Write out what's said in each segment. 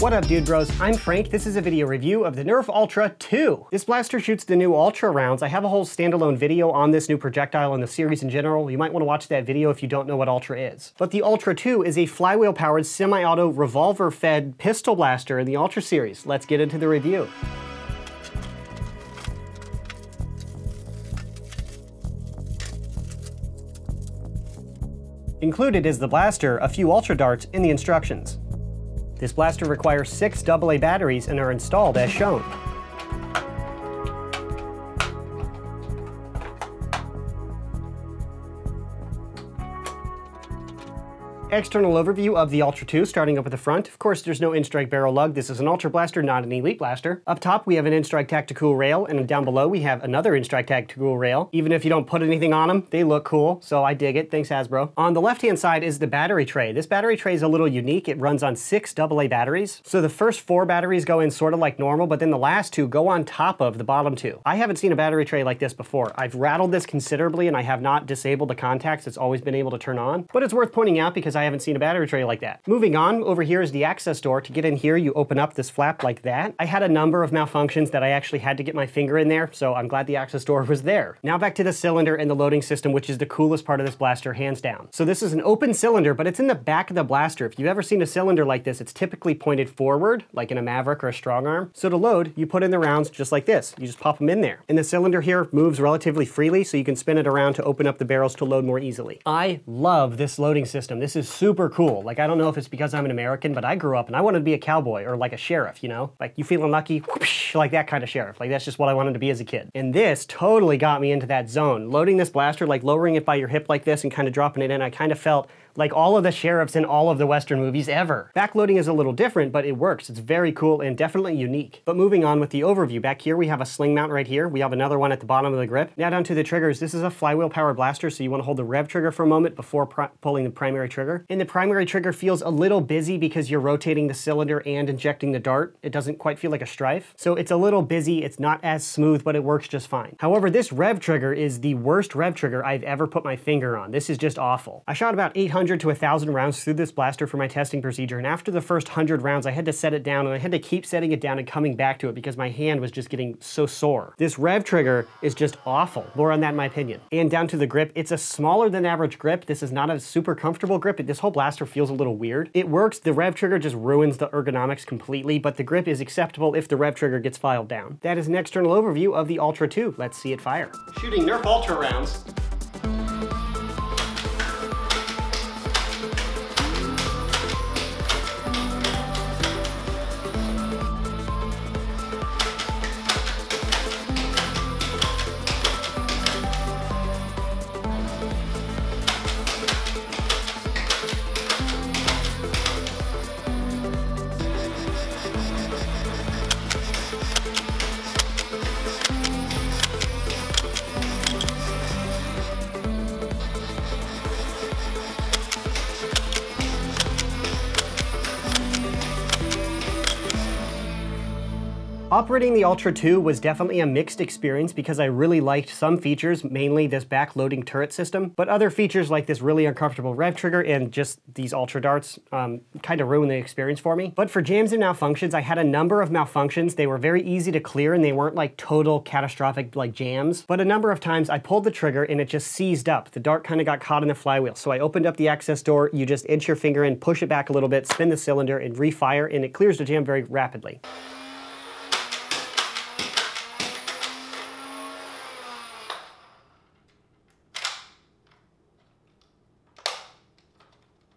What up, dude bros? I'm Frank. This is a video review of the Nerf Ultra 2. This blaster shoots the new Ultra rounds. I have a whole standalone video on this new projectile and the series in general. You might want to watch that video if you don't know what Ultra is. But the Ultra 2 is a flywheel-powered, semi-auto, revolver-fed pistol blaster in the Ultra series. Let's get into the review. Included is the blaster, a few Ultra darts, and the instructions. This blaster requires 6 AA batteries and are installed as shown. External overview of the Ultra 2, starting up at the front. Of course, there's no N-Strike barrel lug. This is an Ultra blaster, not an Elite blaster. Up top, we have an N-Strike tactical rail, and down below, we have another N-Strike tactical rail. Even if you don't put anything on them, they look cool, so I dig it. Thanks, Hasbro. On the left-hand side is the battery tray. This battery tray is a little unique. It runs on 6 AA batteries. So the first 4 batteries go in sort of like normal, but then the last 2 go on top of the bottom 2. I haven't seen a battery tray like this before. I've rattled this considerably, and I have not disabled the contacts. It's always been able to turn on, but it's worth pointing out because I haven't seen a battery tray like that. Moving on, over here is the access door. To get in here, you open up this flap like that. I had a number of malfunctions that I actually had to get my finger in there, so I'm glad the access door was there. Now back to the cylinder and the loading system, which is the coolest part of this blaster, hands down. So this is an open cylinder, but it's in the back of the blaster. If you've ever seen a cylinder like this, it's typically pointed forward, like in a Maverick or a Strong Arm. So to load, you put in the rounds just like this. You just pop them in there. And the cylinder here moves relatively freely, so you can spin it around to open up the barrels to load more easily. I love this loading system. This is super cool. Like, I don't know if it's because I'm an American, but I grew up and I wanted to be a cowboy or like a sheriff, you know? Like, you feeling lucky, whoosh, like that kind of sheriff. Like, that's just what I wanted to be as a kid. And this totally got me into that zone. Loading this blaster, like lowering it by your hip like this and kind of dropping it in, I kind of felt like all of the sheriffs in all of the Western movies ever. Backloading is a little different, but it works. It's very cool and definitely unique. But moving on with the overview, back here we have a sling mount right here. We have another one at the bottom of the grip. Now down to the triggers. This is a flywheel powered blaster, so you want to hold the rev trigger for a moment before pulling the primary trigger. And the primary trigger feels a little busy because you're rotating the cylinder and injecting the dart. It doesn't quite feel like a Strife. So it's a little busy, it's not as smooth, but it works just fine. However, this rev trigger is the worst rev trigger I've ever put my finger on. This is just awful. I shot about 800 to 1,000 rounds through this blaster for my testing procedure, and after the first 100 rounds I had to set it down, and I had to keep setting it down and coming back to it because my hand was just getting so sore. This rev trigger is just awful. More on that in my opinion. And down to the grip, it's a smaller than average grip. This is not a super comfortable grip. This whole blaster feels a little weird. It works, the rev trigger just ruins the ergonomics completely, but the grip is acceptable if the rev trigger gets filed down. That is an external overview of the Ultra 2. Let's see it fire. Shooting Nerf Ultra rounds. Operating the Ultra 2 was definitely a mixed experience because I really liked some features, mainly this back-loading turret system, but other features like this really uncomfortable rev trigger and just these Ultra darts kind of ruined the experience for me. But for jams and malfunctions, I had a number of malfunctions. They were very easy to clear and they weren't like total catastrophic like jams, but a number of times I pulled the trigger and it just seized up. The dart kind of got caught in the flywheel. So I opened up the access door, you just inch your finger in, push it back a little bit, spin the cylinder and refire, and it clears the jam very rapidly.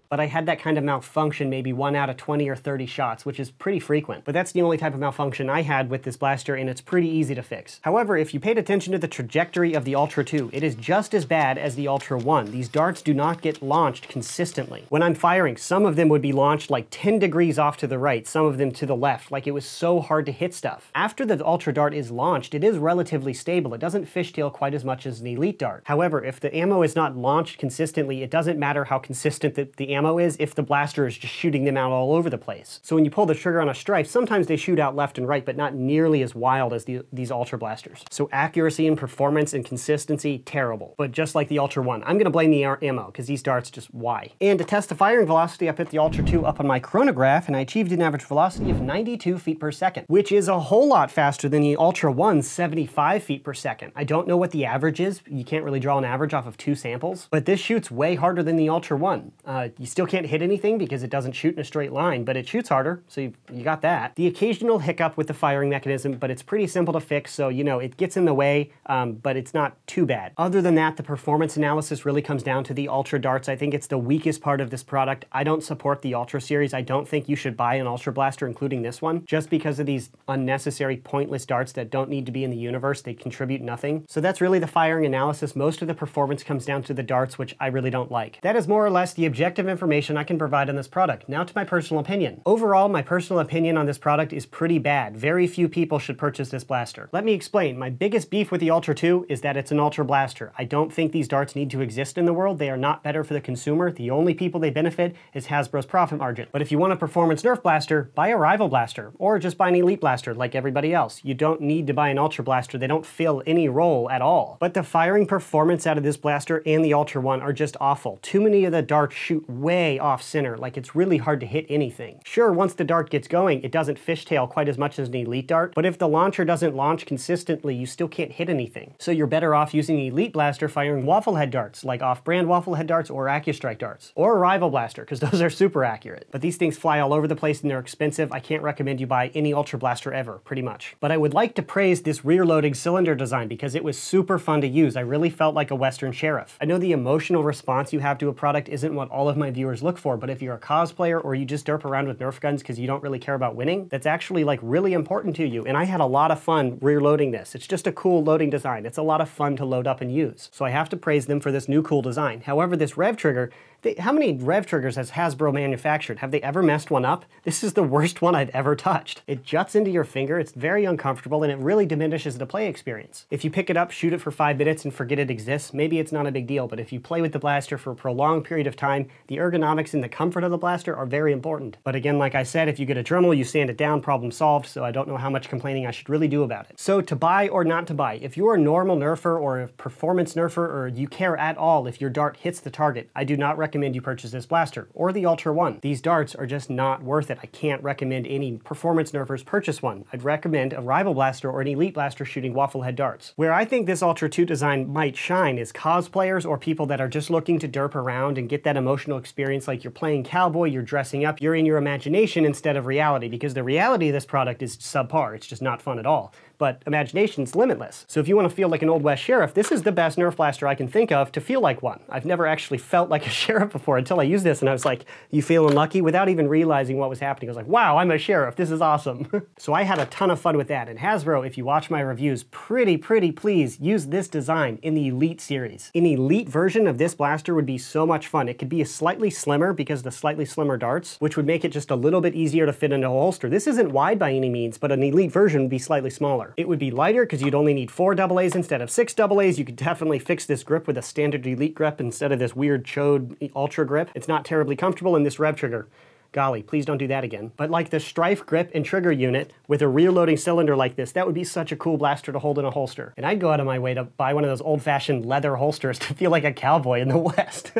But I had that kind of malfunction maybe 1 out of 20 or 30 shots, which is pretty frequent. But that's the only type of malfunction I had with this blaster, and it's pretty easy to fix. However, if you paid attention to the trajectory of the Ultra 2, it is just as bad as the Ultra 1. These darts do not get launched consistently. When I'm firing, some of them would be launched like 10 degrees off to the right, some of them to the left, like it was so hard to hit stuff. After the Ultra dart is launched, it is relatively stable. It doesn't fishtail quite as much as an Elite dart. However, if the ammo is not launched consistently, it doesn't matter how consistent the ammo ammo is if the blaster is just shooting them out all over the place. So when you pull the trigger on a Strife, sometimes they shoot out left and right, but not nearly as wild as these Ultra blasters. So accuracy and performance and consistency, terrible. But just like the Ultra 1, I'm gonna blame the ammo, because these darts just, why? And to test the firing velocity, I put the Ultra 2 up on my chronograph, and I achieved an average velocity of 92 feet per second, which is a whole lot faster than the Ultra 1's 75 feet per second. I don't know what the average is. You can't really draw an average off of two samples, but this shoots way harder than the Ultra 1. You still can't hit anything because it doesn't shoot in a straight line, but it shoots harder, so you got that. The occasional hiccup with the firing mechanism, but it's pretty simple to fix, so you know, it gets in the way, but it's not too bad. Other than that, the performance analysis really comes down to the Ultra darts. I think it's the weakest part of this product. I don't support the Ultra series. I don't think you should buy an Ultra blaster, including this one, just because of these unnecessary, pointless darts that don't need to be in the universe. They contribute nothing. So that's really the firing analysis. Most of the performance comes down to the darts, which I really don't like. That is more or less the objective information I can provide on this product. Now to my personal opinion. Overall, my personal opinion on this product is pretty bad. Very few people should purchase this blaster. Let me explain. My biggest beef with the Ultra 2 is that it's an Ultra blaster. I don't think these darts need to exist in the world. They are not better for the consumer. The only people they benefit is Hasbro's profit margin. But if you want a performance Nerf blaster, buy a Rival blaster, or just buy an Elite blaster like everybody else. You don't need to buy an Ultra blaster. They don't fill any role at all. But the firing performance out of this blaster and the Ultra 1 are just awful. Too many of the darts shoot way off center, like it's really hard to hit anything. Sure, once the dart gets going, it doesn't fishtail quite as much as an Elite dart, but if the launcher doesn't launch consistently, you still can't hit anything. So you're better off using an Elite blaster firing waffle head darts, like off-brand waffle head darts or AccuStrike darts, or a Rival blaster, because those are super accurate. But these things fly all over the place and they're expensive. I can't recommend you buy any Ultra blaster ever, pretty much. But I would like to praise this rear-loading cylinder design because it was super fun to use. I really felt like a Western sheriff. I know the emotional response you have to a product isn't what all of my viewers look for, but if you're a cosplayer or you just derp around with Nerf guns because you don't really care about winning, that's actually like really important to you. And I had a lot of fun rear-loading this. It's just a cool loading design. It's a lot of fun to load up and use. So I have to praise them for this new cool design. However, this rev trigger, how many rev triggers has Hasbro manufactured? Have they ever messed one up? This is the worst one I've ever touched. It juts into your finger, it's very uncomfortable, and it really diminishes the play experience. If you pick it up, shoot it for 5 minutes, and forget it exists, maybe it's not a big deal, but if you play with the blaster for a prolonged period of time, the ergonomics and the comfort of the blaster are very important. But again, like I said, if you get a Dremel, you sand it down, problem solved, so I don't know how much complaining I should really do about it. So to buy or not to buy, if you're a normal nerfer or a performance nerfer, or you care at all if your dart hits the target, I do not recommend you purchase this blaster or the Ultra 1. These darts are just not worth it. I can't recommend any performance nerfers purchase one. I'd recommend a Rival blaster or an Elite blaster shooting waffle head darts. Where I think this Ultra 2 design might shine is cosplayers or people that are just looking to derp around and get that emotional experience, like you're playing cowboy, you're dressing up, you're in your imagination instead of reality, because the reality of this product is subpar. It's just not fun at all. But imagination's limitless. So if you want to feel like an Old West sheriff, this is the best Nerf blaster I can think of to feel like one. I've never actually felt like a sheriff before until I used this, and I was like, you feeling lucky? Without even realizing what was happening, I was like, wow, I'm a sheriff, this is awesome. So I had a ton of fun with that, and Hasbro, if you watch my reviews, pretty please use this design in the Elite series. An Elite version of this blaster would be so much fun. It could be a slightly slimmer because of the slightly slimmer darts, which would make it just a little bit easier to fit into a holster. This isn't wide by any means, but an Elite version would be slightly smaller. It would be lighter because you'd only need 4 AAs instead of 6 AAs. You could definitely fix this grip with a standard Elite grip instead of this weird chode Ultra grip. It's not terribly comfortable, in this rev trigger, golly, please don't do that again. But like the Strife grip and trigger unit with a rear-loading cylinder like this, that would be such a cool blaster to hold in a holster. And I'd go out of my way to buy one of those old-fashioned leather holsters to feel like a cowboy in the West.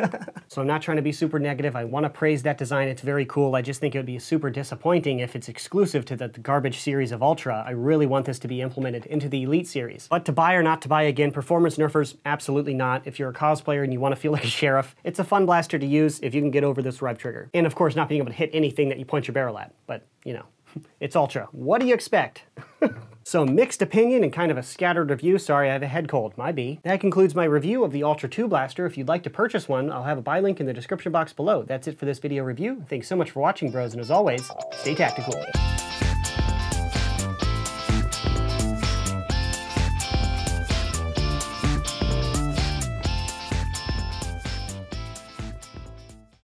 So I'm not trying to be super negative. I want to praise that design. It's very cool. I just think it would be super disappointing if it's exclusive to the garbage series of Ultra. I really want this to be implemented into the Elite series. But to buy or not to buy, again, performance nerfers, absolutely not. If you're a cosplayer and you want to feel like a sheriff, it's a fun blaster to use if you can get over this rev trigger. And of course, not being able to hit anything that you point your barrel at, but you know, it's Ultra. What do you expect? So mixed opinion and kind of a scattered review. Sorry, I have a head cold, my B. That concludes my review of the Ultra 2 blaster. If you'd like to purchase one, I'll have a buy link in the description box below. That's it for this video review. Thanks so much for watching, bros, and as always, stay tactical.